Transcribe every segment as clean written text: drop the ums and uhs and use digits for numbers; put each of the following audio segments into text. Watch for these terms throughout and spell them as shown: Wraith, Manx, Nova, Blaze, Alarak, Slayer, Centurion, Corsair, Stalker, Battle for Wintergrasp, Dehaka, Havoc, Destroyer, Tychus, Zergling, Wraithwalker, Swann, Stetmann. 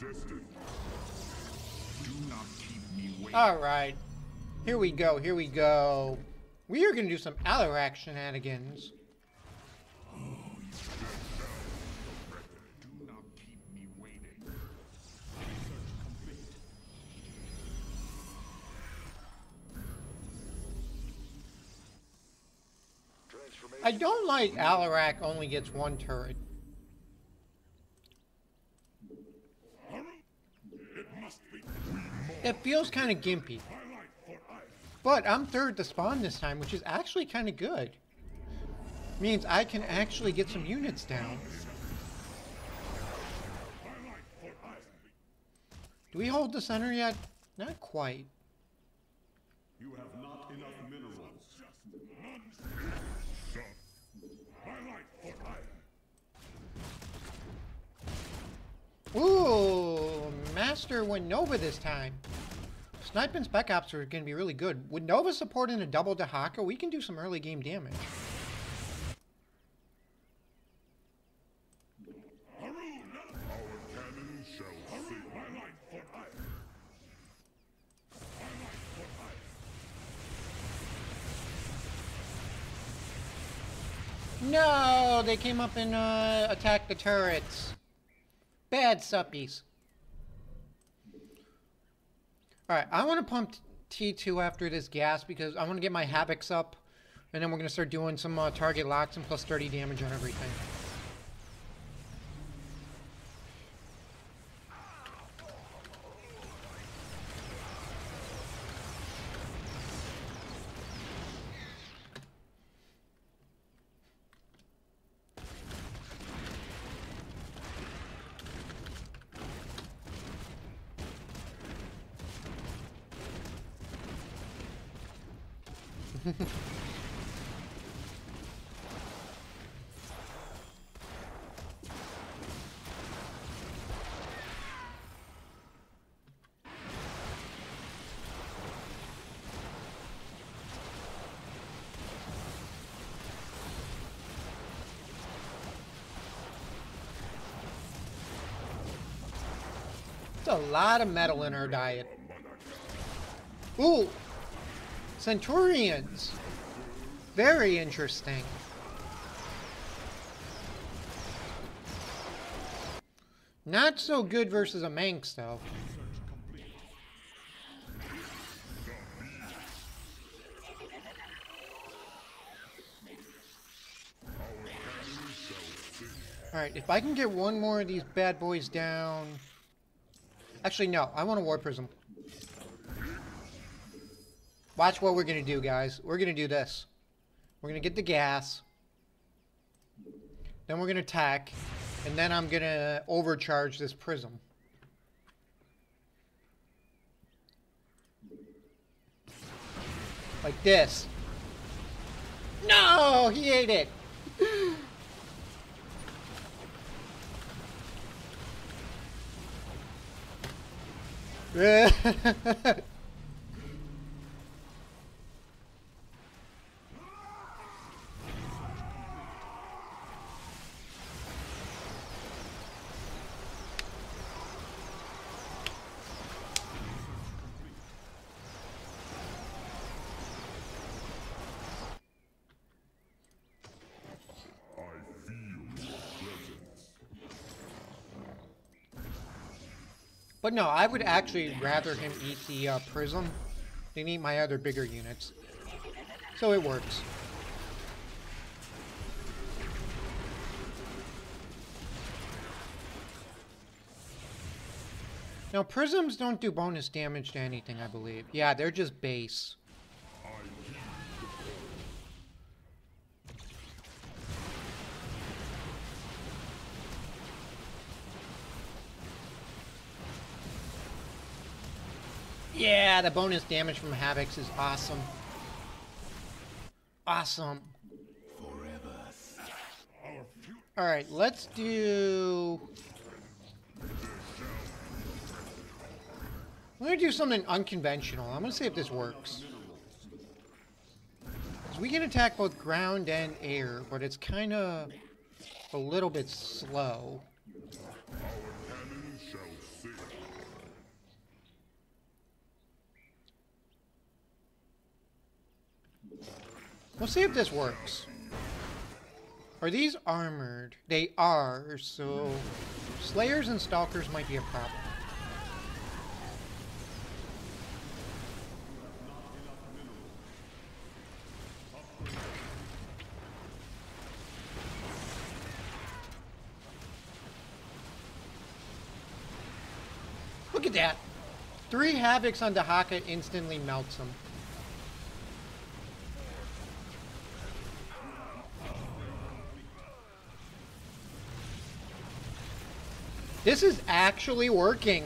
destined. Do not keep me waiting. All right. Here we go. Here we go. We are going to do some Alarak shenanigans. Oh, you do not keep me waiting. Research complete. I don't like Alarak only gets one turret. It feels kind of gimpy. But I'm third to spawn this time, which is actually kind of good. Means I can actually get some units down. Do we hold the center yet? Not quite. You have not enough minerals. Ooh, Master went Nova this time. Snipe and Spec Ops are going to be really good. With Nova support in a double Dehaka, we can do some early game damage. No, they came up and attacked the turrets. Bad suppies. Alright, I want to pump T2 after this gas because I want to get my Havocs up. And then we're going to start doing some target locks and plus 30 damage on everything. That's a lot of metal in her diet. Ooh! Centurions! Very interesting. Not so good versus a Manx, though. Alright, if I can get one more of these bad boys down... Actually, no. I want a War Prism. Watch what we're going to do, guys. We're going to do this. We're going to get the gas. Then we're going to attack. And then I'm going to overcharge this prism. Like this. No! He ate it! But no, I would actually rather him eat the prism than eat my other bigger units. So it works. Now, prisms don't do bonus damage to anything, I believe. Yeah, they're just base. Yeah, the bonus damage from Havocs is awesome. Awesome. Alright, let's do... I'm going to do something unconventional. I'm going to see if this works. So we can attack both ground and air, but it's kind of a little bit slow. We'll see if this works. Are these armored? They are, so Slayers and Stalkers might be a problem. Look at that! 3 Havocs on Dehaka instantly melts him. This is actually working.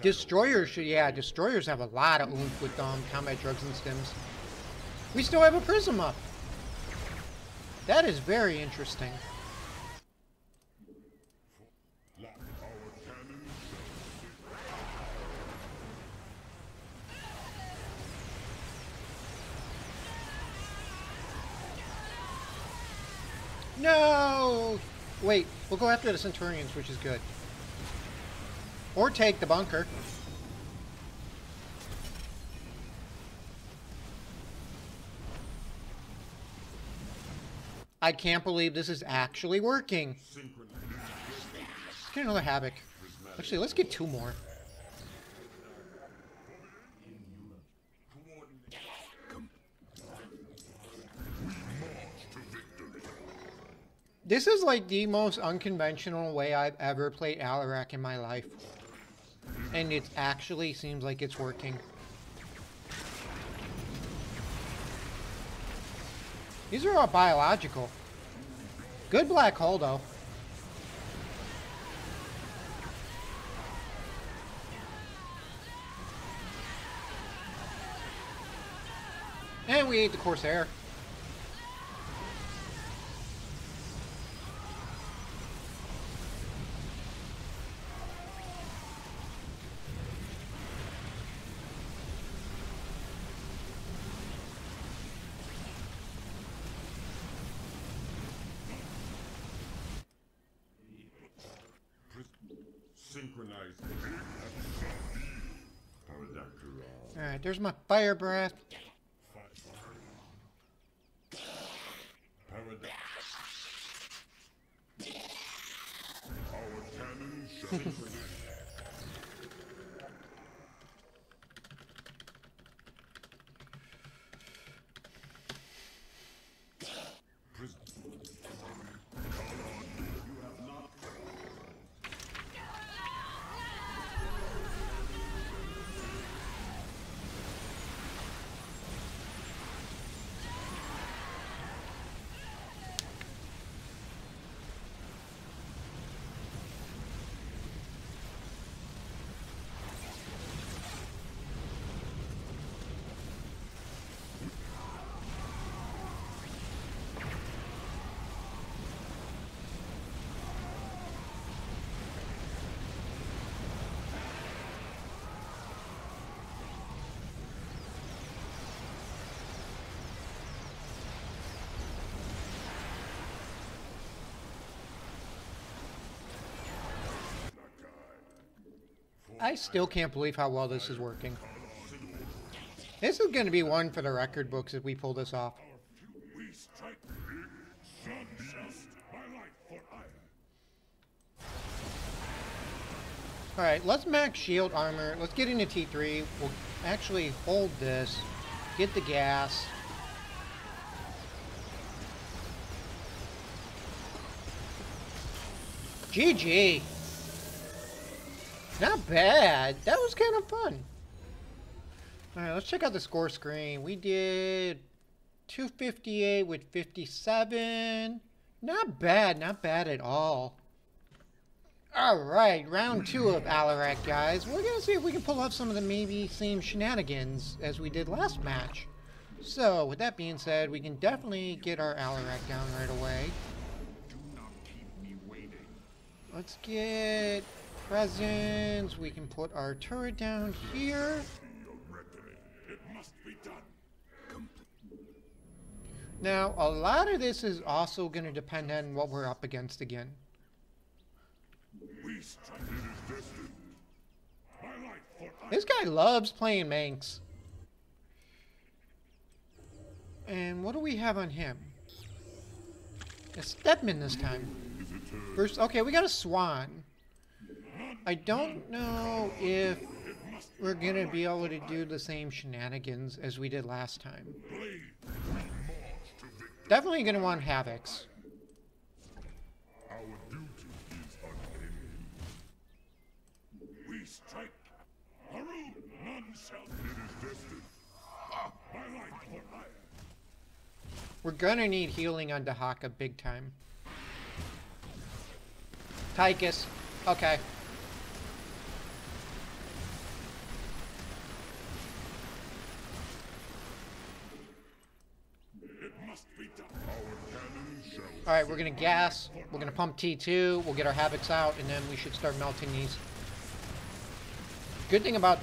Destroyers should, yeah, Destroyers have a lot of oomph with combat drugs and stims. We still have a prism up. That is very interesting. No! Wait, we'll go after the Centurions, which is good. Or take the bunker. I can't believe this is actually working. Let's get another Havoc. Actually, let's get 2 more. This is like the most unconventional way I've ever played Alarak in my life. And it actually seems like it's working. These are all biological. Good black hole, though. And we ate the Corsair. Alright, there's my fire breath. I still can't believe how well this is working. This is going to be one for the record books if we pull this off. Alright, let's max shield armor. Let's get into T3. We'll actually hold this. Get the gas. GG! Not bad. That was kind of fun. Alright, let's check out the score screen. We did 258 with 57. Not bad. Not bad at all. Alright, round 2 of Alarak, guys. We're going to see if we can pull off some of the maybe same shenanigans as we did last match. So, with that being said, we can definitely get our Alarak down right away. Do not keep me waiting. Let's get presents. We can put our turret down here. It must be done. Now, a lot of this is also going to depend on what we're up against again. This guy loves playing Manx. And what do we have on him? A Stetmann this time. First, okay, we got a Swann. I don't know if we're going to be able to do the same shenanigans as we did last time. Definitely going to want Havocs. Our duty is unending. We strike. Haru, none shall. It is destined. My life for life. We're going to need healing on Dehaka big time. Tychus. Okay. Alright, we're going to gas, we're going to pump T2, we'll get our Havocs out, and then we should start melting these. Good thing about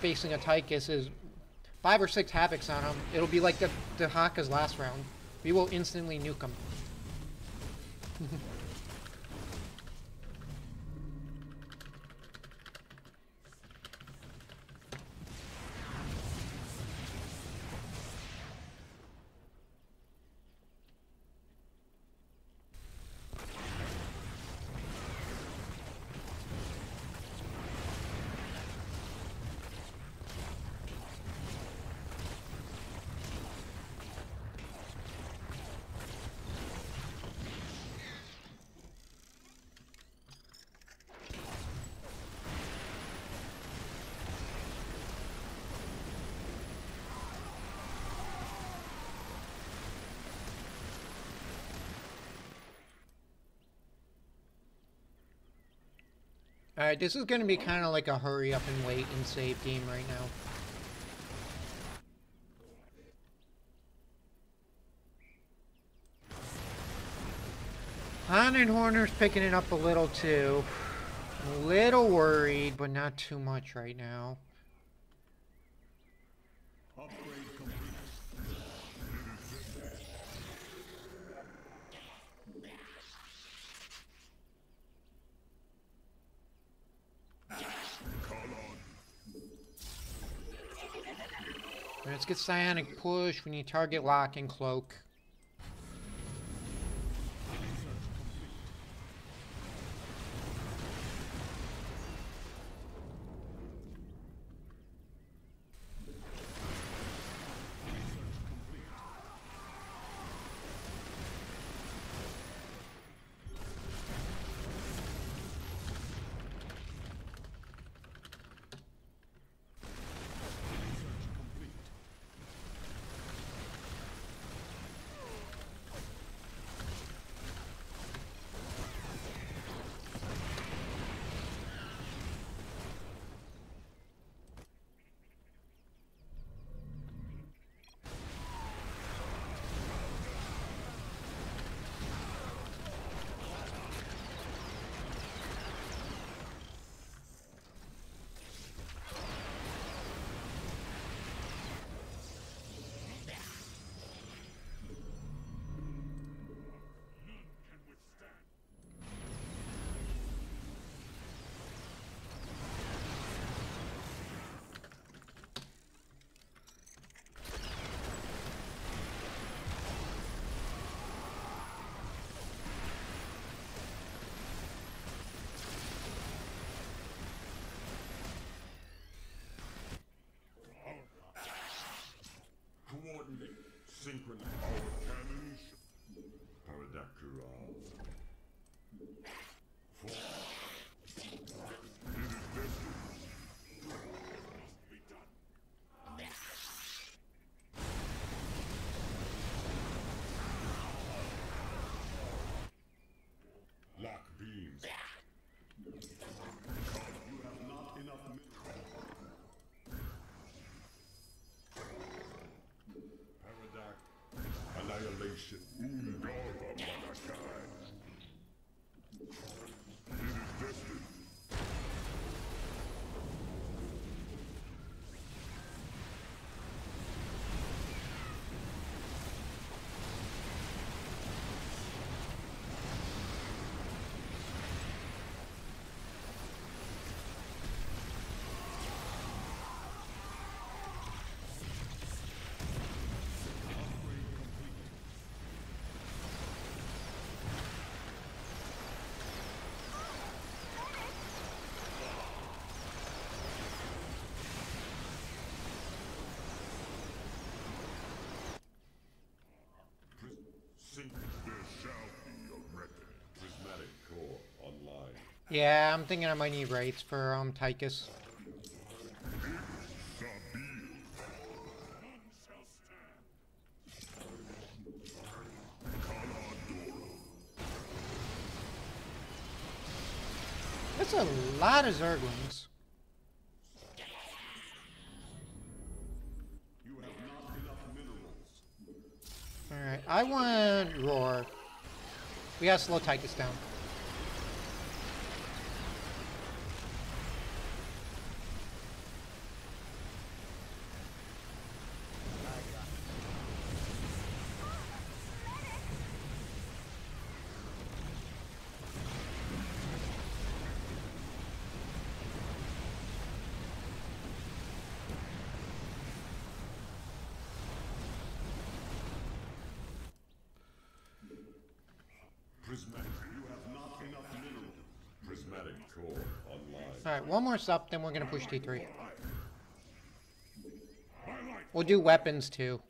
facing a Tychus is 5 or 6 Havocs on him. It'll be like the Dehaka's last round. We will instantly nuke him. Alright, this is going to be kind of like a hurry up and wait and save game right now. Han and Horner's picking it up a little too. A little worried, but not too much right now. Let's get psionic push. We need target lock and cloak. Synchronous power cannons. Lock beams. You have not enough minerals. Yeah, I'm thinking I might need Wraiths for Tychus. That's a lot of Zerglings. Alright, I want Roar. We gotta slow Tychus down. Alright, one more stop, then we're gonna push T3. We'll do weapons too.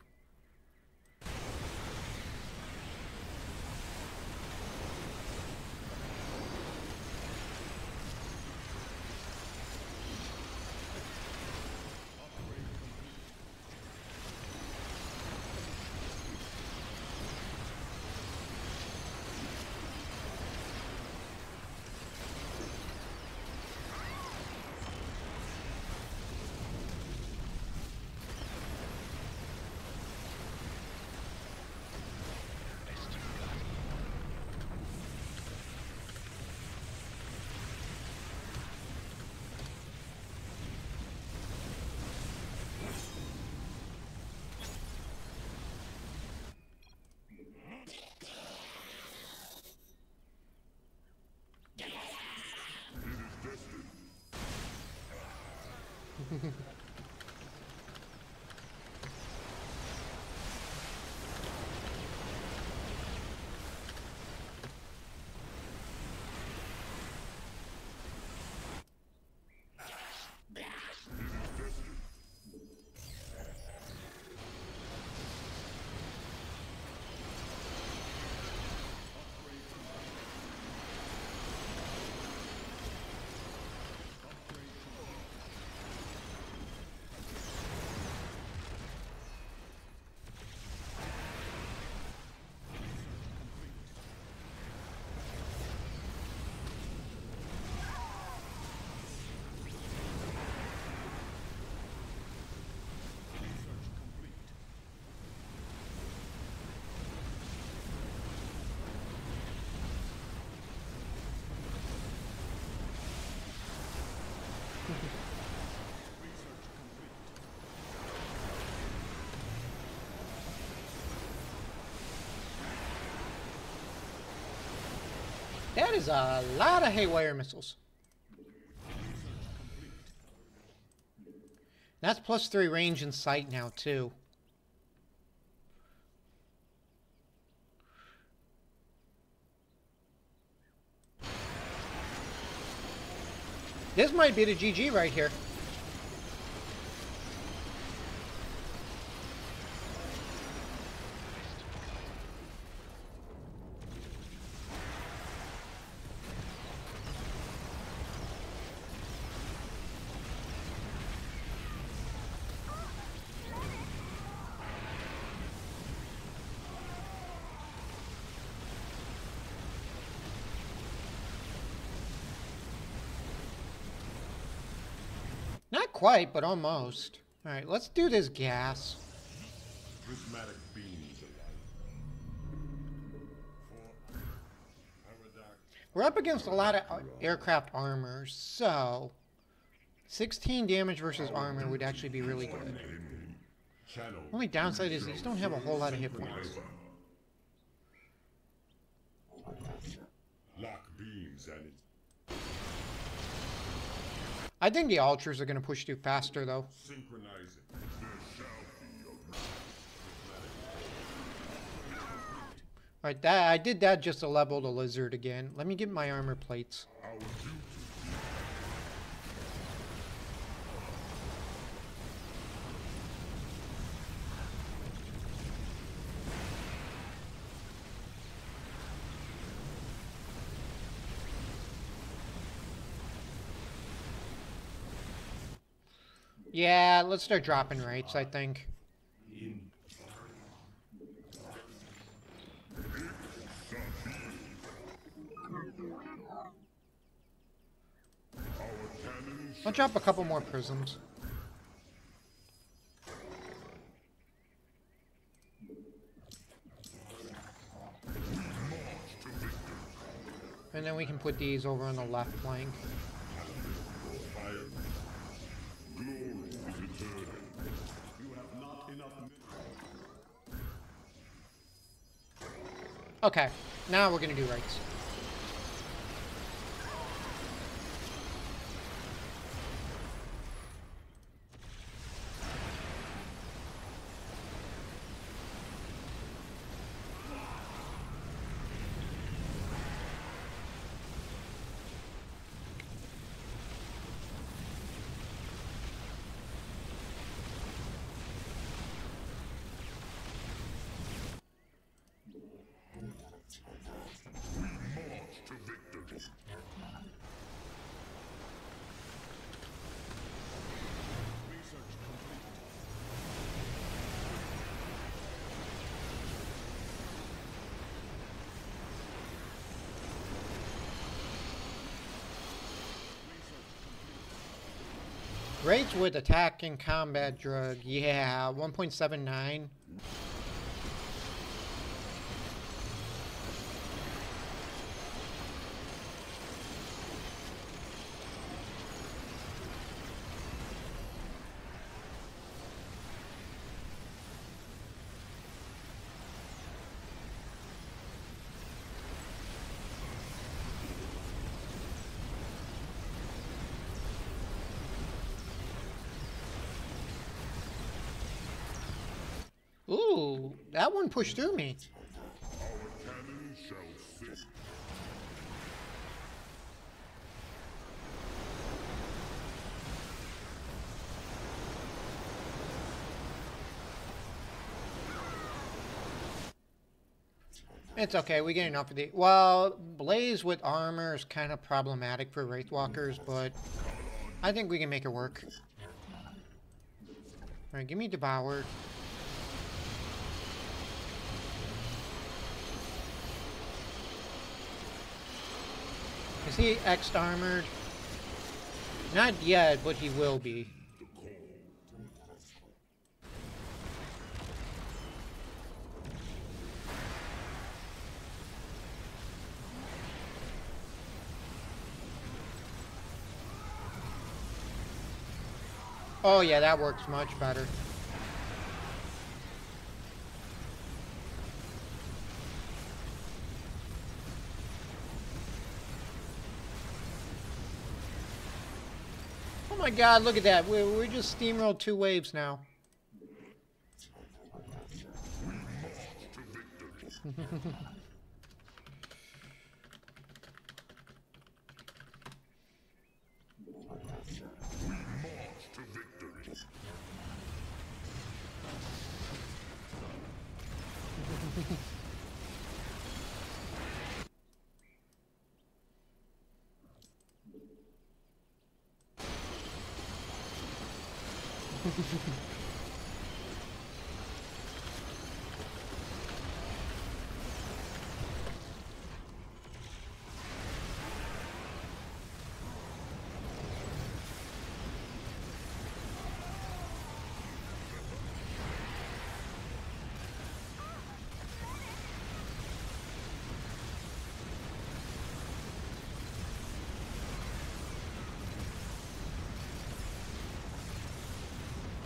That is a lot of haywire missiles. That's +3 range and sight now too. This might be the GG right here. Not quite, but almost. All right, let's do this gas. Prismatic beams. We're up against a lot of aircraft armor, so 16 damage versus armor would actually be really good. Only downside is these don't have a whole lot of hit points. Lock beams and it's I think the Ultras are going to push through faster, though. Synchronizing. Alright, that I did that just to level the lizard again. Let me get my armor plates. Yeah, let's start dropping rates, I think. I'll drop a couple more prisms. And then we can put these over on the left flank. Okay, now we're gonna do rights. Raids with attack and combat drug, yeah, 1.79. That one pushed through me. Our cannon shall fit. It's okay, we get enough of the... Well, Blaze with armor is kind of problematic for Wraithwalkers, but I think we can make it work. Alright, give me Devour. Is he X'd armored? Not yet, but he will be. Oh yeah, that works much better. Oh my god, look at that. We're just steamrolled two waves now.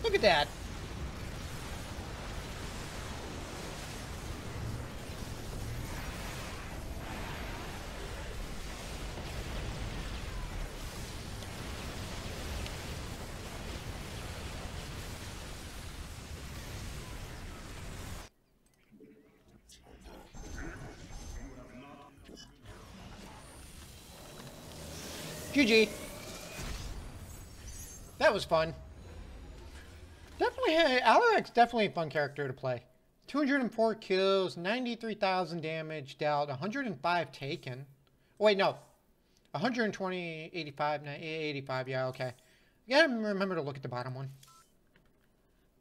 Look at that. GG. That was fun. Alarak's definitely a fun character to play. 204 kills, 93,000 damage dealt, 105 taken. Wait, no. 120, 85, 85, yeah, okay. I Yeah, remember to look at the bottom one.